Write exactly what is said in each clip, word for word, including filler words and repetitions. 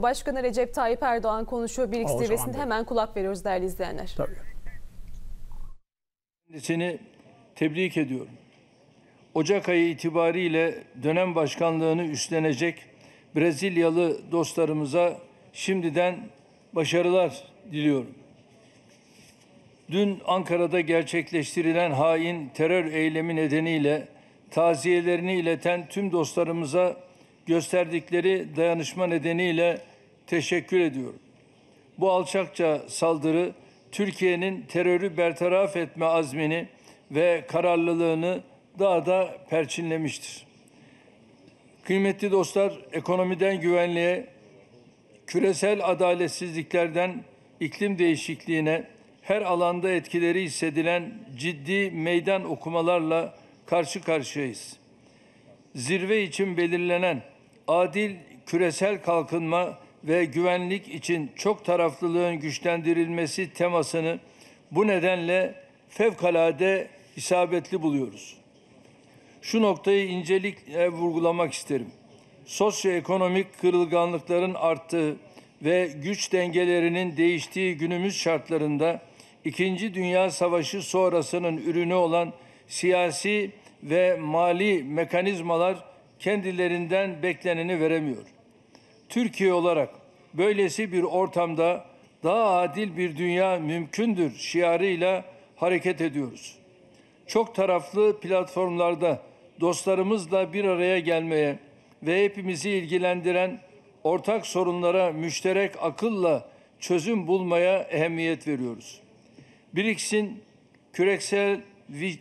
Başkanı Recep Tayyip Erdoğan konuşuyor. BRICS zirvesinde hemen kulak veriyoruz değerli izleyenler. Tabii. Seni tebrik ediyorum. Ocak ayı itibariyle dönem başkanlığını üstlenecek Brezilyalı dostlarımıza şimdiden başarılar diliyorum. Dün Ankara'da gerçekleştirilen hain terör eylemi nedeniyle taziyelerini ileten tüm dostlarımıza gösterdikleri dayanışma nedeniyle teşekkür ediyorum. Bu alçakça saldırı Türkiye'nin terörü bertaraf etme azmini ve kararlılığını daha da perçinlemiştir. Kıymetli dostlar, ekonomiden güvenliğe, küresel adaletsizliklerden iklim değişikliğine her alanda etkileri hissedilen ciddi meydan okumalarla karşı karşıyayız. Zirve için belirlenen adil küresel kalkınma ve güvenlik için çok taraflılığın güçlendirilmesi temasını bu nedenle fevkalade isabetli buluyoruz. Şu noktayı incelikle vurgulamak isterim. Sosyoekonomik kırılganlıkların arttığı ve güç dengelerinin değiştiği günümüz şartlarında İkinci Dünya Savaşı sonrasının ürünü olan siyasi ve mali mekanizmalar kendilerinden bekleneni veremiyor. Türkiye olarak böylesi bir ortamda daha adil bir dünya mümkündür şiarıyla hareket ediyoruz. Çok taraflı platformlarda dostlarımızla bir araya gelmeye ve hepimizi ilgilendiren ortak sorunlara müşterek akılla çözüm bulmaya ehemmiyet veriyoruz. BRICS'in küresel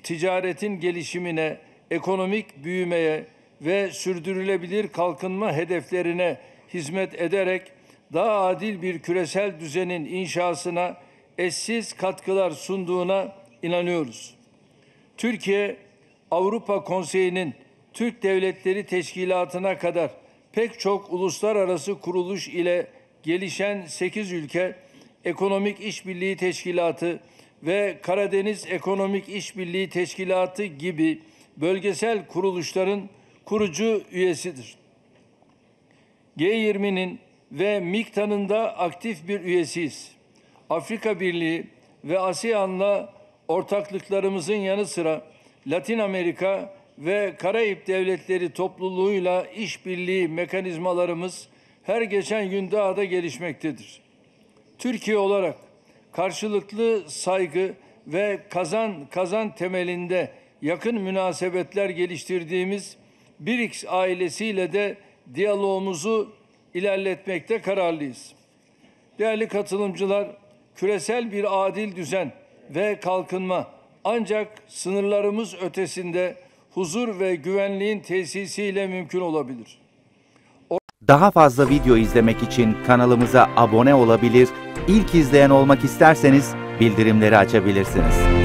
ticaretin gelişimine, ekonomik büyümeye ve sürdürülebilir kalkınma hedeflerine hizmet ederek daha adil bir küresel düzenin inşasına eşsiz katkılar sunduğuna inanıyoruz. Türkiye, Avrupa Konseyi'nin Türk Devletleri Teşkilatı'na kadar pek çok uluslararası kuruluş ile gelişen sekiz ülke, Ekonomik İşbirliği Teşkilatı ve Karadeniz Ekonomik İşbirliği Teşkilatı gibi bölgesel kuruluşların kurucu üyesidir. G yirmi'nin ve MİKTA'nın da aktif bir üyesiyiz. Afrika Birliği ve ASEAN'la ortaklıklarımızın yanı sıra Latin Amerika ve Karayip Devletleri topluluğuyla işbirliği mekanizmalarımız her geçen gün daha da gelişmektedir. Türkiye olarak karşılıklı saygı ve kazan kazan temelinde yakın münasebetler geliştirdiğimiz BRICS ailesiyle de diyalogumuzu ilerletmekte kararlıyız. Değerli katılımcılar, küresel bir adil düzen ve kalkınma ancak sınırlarımız ötesinde huzur ve güvenliğin tesisiyle mümkün olabilir. Daha fazla video izlemek için kanalımıza abone olabilir, ilk izleyen olmak isterseniz bildirimleri açabilirsiniz.